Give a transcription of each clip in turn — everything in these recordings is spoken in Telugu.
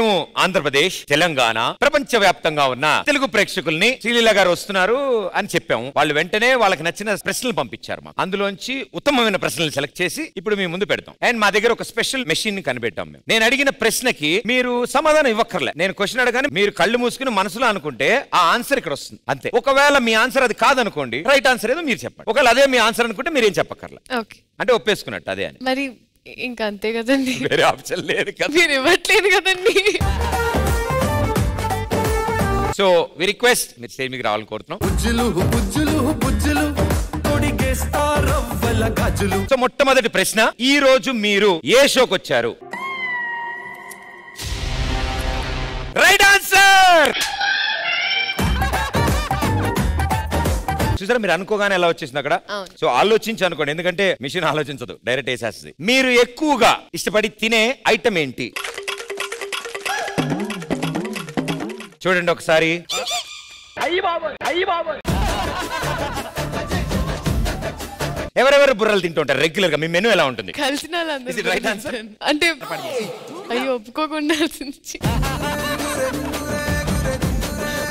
మేము ఆంధ్రప్రదేశ్ తెలంగాణ ప్రపంచ వ్యాప్తంగా ఉన్న తెలుగు ప్రేక్షకుల్ని శ్రీలీల గారు వస్తున్నారు అని చెప్పాము. వాళ్ళు వెంటనే వాళ్ళకి నచ్చిన ప్రశ్నలు పంపించారు. మాకు అందులోంచి ఉత్తమమైన ప్రశ్నలు సెలెక్ట్ చేసి ఇప్పుడు మీ ముందు పెడతాం. అండ్ మా దగ్గర ఒక స్పెషల్ మెషిన్ కనిపెట్టాం. మేము నేను అడిగిన ప్రశ్నకి మీరు సమాధానం ఇవ్వక్కర్లే. నేను క్వశ్చన్ అడగానే మీరు కళ్ళు మూసుకుని మనసులో అనుకుంటే ఆ ఆన్సర్ ఇక్కడ వస్తుంది అంతే. ఒకవేళ మీ ఆన్సర్ అది కాదనుకోండి, రైట్ ఆన్సర్ ఏదో మీరు చెప్పండి. ఒకవేళ అదే మీ ఆన్సర్ అనుకుంటే మీరేం చెప్పక్కర్లే, అంటే ఒప్పేసుకున్నట్టు. అదే అని మరి ఇంకా అంతే కదండి, వేరే ఆప్షన్ లేదు కదా, మీరు ఇవ్వట్లేదు కదండి. సో వి రిక్వెస్ట్ మీరు స్టేజ్ మీకు రావాలని కోరుతున్నాం. సో మొట్టమొదటి ప్రశ్న, ఈ రోజు మీరు ఏ షోకి వచ్చారు? Right answer. చూసారా, మీరు అనుకోగానే ఎలా వచ్చేసింది అక్కడ. సో ఆలోచించి అనుకోండి, ఎందుకంటే మిషన్ ఆలోచించదు, డైరెక్ట్ వేసేస్తుంది. మీరు ఎక్కువగా ఇష్టపడి తినే ఐటమ్ ఏంటి? చూడండి ఒకసారి. ఎవరెవరు బుర్రలు తింటుంటారు రెగ్యులర్ గా? మీ మెనూ ఎలా ఉంటుంది? అంటే అయ్యో ఒప్పుకోకుండా.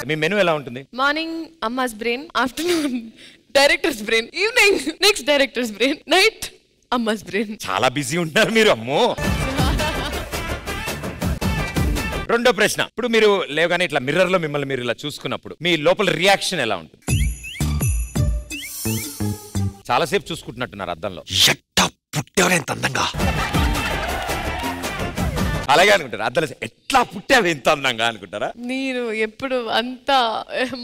మీ మెనూ ఎలా ఉంటుంది? Morning అమ్మాస్ brain, afternoon director's brain, evening next director's brain, night అమ్మాస్ brain. చాలా బిజీ ఉంటారు మీరు. అమ్మో. రెండో ప్రశ్న, ఇప్పుడు మీరు లేవగానే ఇట్లా మిర్రర్ లో మిమ్మల్ని మీరు ఇలా చూసుకున్నప్పుడు మీ లోపల రియాక్షన్ ఎలా ఉంటుంది? చాలాసేపు చూసుకుంటున్నట్టున్నారు అద్దంలో, ఎంత అందంగా అలాగే అనుకుంటారు. అద్దలు ఎట్లా పుట్టావి ఎంత అందంగా అనుకుంటారా? నేను ఎప్పుడు అంత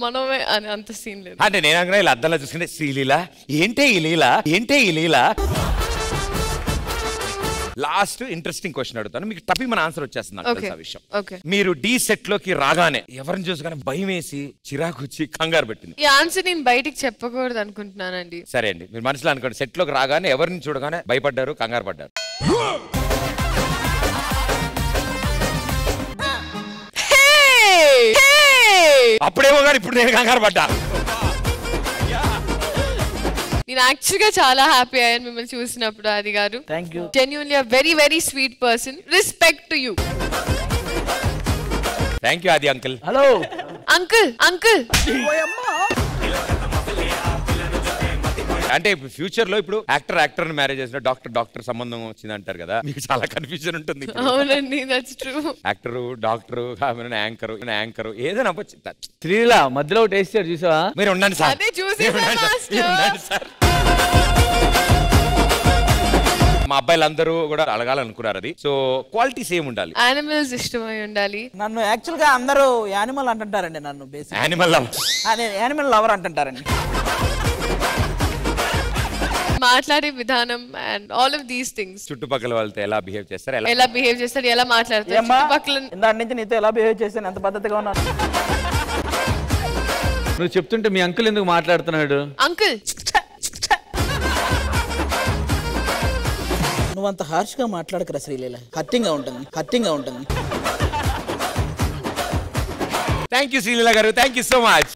మనమే అని అంత సీన్ లేదు. అంటే నేను అనుకున్నా ఇలా అద్దంలో చూసుకుంటే శ్రీలీల ఏంటే ఈ లీల, ఏంటే ఈ లీల. లాస్ట్ ఇంట్రెస్టింగ్ క్వశ్చన్ అడుగుతాను, మీకు తప్పి మన ఆన్సర్ వచ్చేస్తున్నాను. మీరు డి సెట్ లోకి రాగానే ఎవరిని చూసుకుని భయం వేసి చిరాకు వచ్చి కంగారు పెట్టింది? ఈ ఆన్సర్ నేను బయటికి చెప్పకూడదు అనుకుంటున్నానండి. సరే అండి, మీరు మనసులో అనుకోండి. సెట్ లోకి రాగానే ఎవరిని చూడగానే భయపడ్డారు, కంగారు పడ్డారు? అప్పుడేమో గారు, ఇప్పుడు నేను కంగారు పడ్డా. నేను యాక్చువల్ గా చాలా హ్యాపీ అయ్యాను మిమ్మల్ని చూసినప్పుడు ఆది గారు. Genuinely very very sweet person. Respect to you. Thank you ఆది అంకుల్. Hello uncle. అంకుల్ అంటే ఫ్యూచర్ లో ఇప్పుడు యాక్టర్ యాక్టర్ మ్యారేజ్ చేసిన డాక్టర్ డాక్టర్ సంబంధం వచ్చింది అంటారు కదా, మీకు చాలా కన్ఫ్యూజన్ ఉంటుంది. అవునండి, that's true. Actor doctor anchor anchor ఏదైనా శ్రీలీల మధ్యలో టేస్టర్ చూసావా? మీరు ఉండండి సార్, సార్ మా అబ్బాయిలందరూ కూడా అడగాలనుకున్నారు అది. సో క్వాలిటీస్ ఏమి ఉండాలి? యానిమల్స్ ఇష్టమై ఉండాలి. నన్ను యాక్చువల్ గా అందరూ యానిమల్ అంటుంటారండి, నన్ను యానిమల్ లవర్ అంటుంటారండి. మాట్లాడే విధానం and all of these things. చుట్టుపక్కల వాళ్ళతో ఎలా బిహేవ్ చేస్తారు, ఎలా బిహేవ్ చేస్తారు, ఎలా మాట్లాడతారు చుట్టుపక్కల, దాని నుంచి నీతో ఎలా బిహేవ్ చేస్తాను, ఎంత పద్ధతిగా ఉన్నాను. నువ్వు చెప్తుంటే మీ అంకుల్ ఎందుకు మాట్లాడుతున్నాడు? అంకుల్ నువ్వు అంత హార్ష్ గా మాట్లాడకరా శ్రీలీల, హర్టింగ్ గా ఉంటుంది, హర్టింగ్ గా ఉంటుంది. థ్యాంక్ యూ శ్రీలీల గారు, థ్యాంక్ యూ సో మచ్.